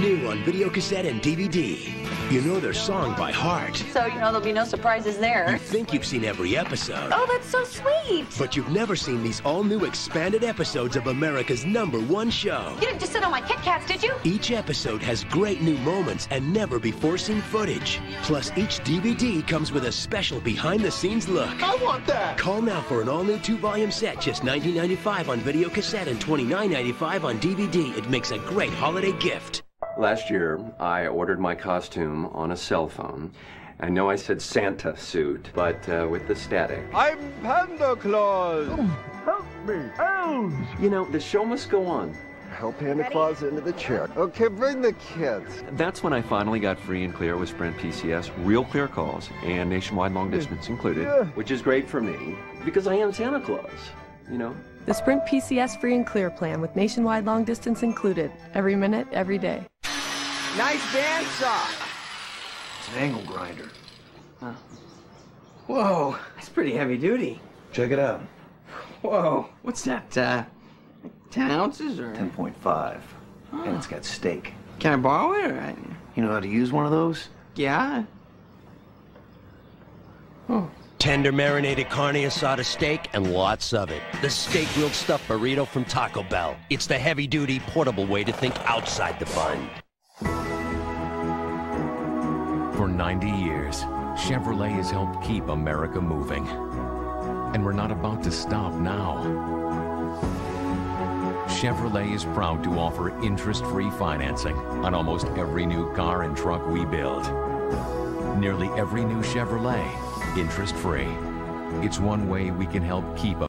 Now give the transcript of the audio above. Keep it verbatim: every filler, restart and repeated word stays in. New on video cassette and D V D. You know their song by heart. So, you know, there'll be no surprises there. You think you've seen every episode. Oh, that's so sweet. But you've never seen these all-new expanded episodes of America's number one show. You didn't just sit on my Kit Kats, did you? Each episode has great new moments and never-before-seen footage. Plus, each D V D comes with a special behind-the-scenes look. I want that. Call now for an all-new two-volume set, just nineteen ninety-five on video cassette and twenty-nine ninety-five on D V D. It makes a great holiday gift. Last year, I ordered my costume on a cell phone. I know I said Santa suit, but uh, with the static. I'm Panda Claus! Oh, help me, elves! You know, the show must go on. Help Panda Ready? Claus into the chair. Okay, bring the kids. That's when I finally got free and clear with Sprint P C S, real clear calls, and nationwide long distance included, yeah. Which is great for me, because I am Santa Claus, you know? The Sprint P C S free and clear plan with nationwide long distance included. Every minute, every day. Nice bandsaw. It's an angle grinder. Huh. Whoa, that's pretty heavy duty. Check it out. Whoa, what's that? Uh, ten ounces or ten point five? Oh. And it's got steak. Can I borrow it? Or I... You know how to use one of those? Yeah. Oh. Tender marinated carne asada steak and lots of it. The steak grilled stuffed burrito from Taco Bell. It's the heavy duty portable way to think outside the bun. For ninety years, Chevrolet has helped keep America moving. And we're not about to stop now. Chevrolet is proud to offer interest-free financing on almost every new car and truck we build. Nearly every new Chevrolet, interest-free. It's one way we can help keep